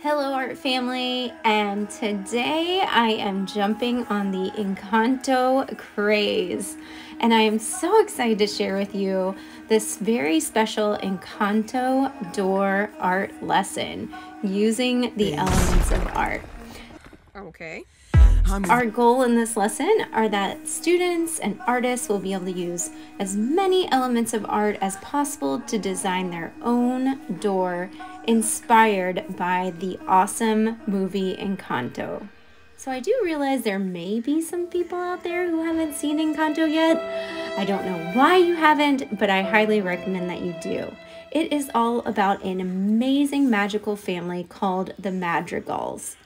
Hello art family, and today I am jumping on the Encanto craze, and I am so excited to share with you this very special Encanto door art lesson using the elements of art. Okay. Our goal in this lesson are that students and artists will be able to use as many elements of art as possible to design their own door inspired by the awesome movie Encanto. So I do realize there may be some people out there who haven't seen Encanto yet. I don't know why you haven't, but I highly recommend that you do. It is all about an amazing magical family called the Madrigals.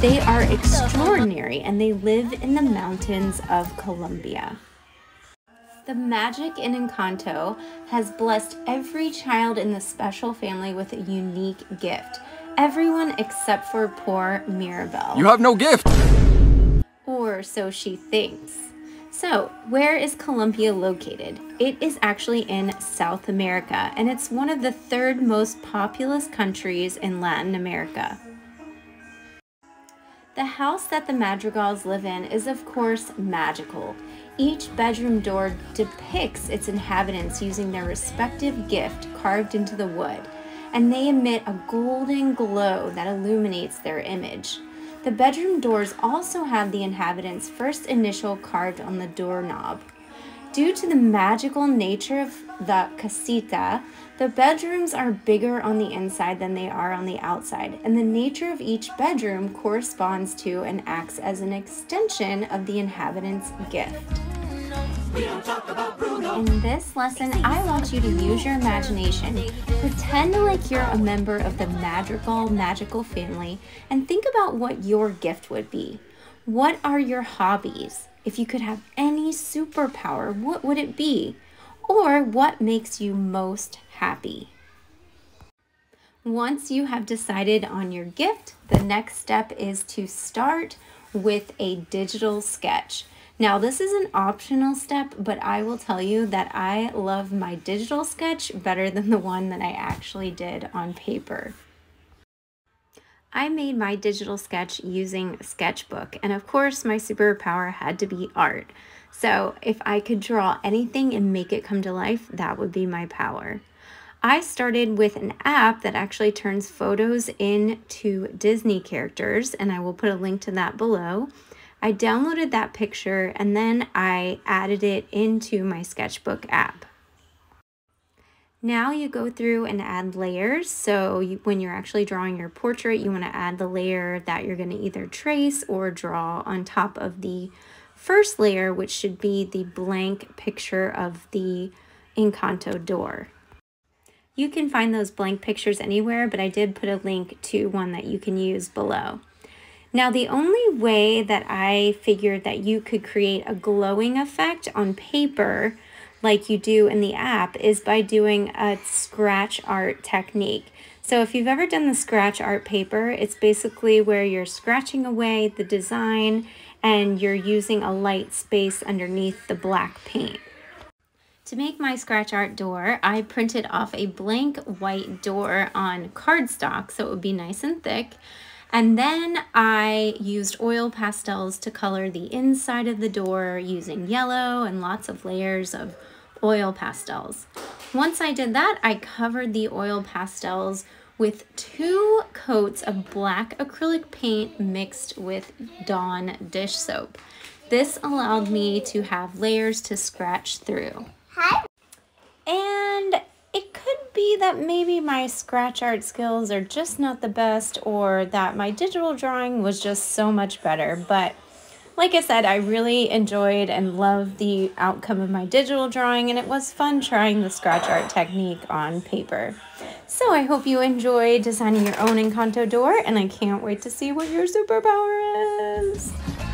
They are extraordinary and they live in the mountains of Colombia. The magic in Encanto has blessed every child in the special family with a unique gift. Everyone except for poor Mirabel. You have no gift! Or so she thinks. So, where is Colombia located? It is actually in South America, and it's one of the third most populous countries in Latin America. The house that the Madrigals live in is, of course, magical. Each bedroom door depicts its inhabitants using their respective gift carved into the wood, and they emit a golden glow that illuminates their image. The bedroom doors also have the inhabitants' first initial carved on the doorknob. Due to the magical nature of the casita, the bedrooms are bigger on the inside than they are on the outside, and the nature of each bedroom corresponds to and acts as an extension of the inhabitant's gift. In this lesson, I want you to use your imagination. Pretend like you're a member of the Madrigal magical family and think about what your gift would be. What are your hobbies? If you could have any superpower, what would it be? Or what makes you most happy? Once you have decided on your gift, the next step is to start with a digital sketch. Now, this is an optional step, but I will tell you that I love my digital sketch better than the one that I actually did on paper. I made my digital sketch using Sketchbook, and of course my superpower had to be art. So if I could draw anything and make it come to life, that would be my power. I started with an app that actually turns photos into Disney characters, and I will put a link to that below. I downloaded that picture and then I added it into my Sketchbook app. Now you go through and add layers, so when you're actually drawing your portrait, you want to add the layer that you're going to either trace or draw on top of the first layer, which should be the blank picture of the Encanto door. You can find those blank pictures anywhere, but I did put a link to one that you can use below. Now, the only way that I figured that you could create a glowing effect on paper like you do in the app is by doing a scratch art technique. So if you've ever done the scratch art paper, it's basically where you're scratching away the design and you're using a light space underneath the black paint. To make my scratch art door, I printed off a blank white door on cardstock so it would be nice and thick. And then I used oil pastels to color the inside of the door using yellow and lots of layers of oil pastels. Once I did that, I covered the oil pastels with 2 coats of black acrylic paint mixed with Dawn dish soap. This allowed me to have layers to scratch through. And it could be that maybe my scratch art skills are just not the best, or that my digital drawing was just so much better, but like I said, I really enjoyed and loved the outcome of my digital drawing, and it was fun trying the scratch art technique on paper. So I hope you enjoy designing your own Encanto door, and I can't wait to see what your superpower is.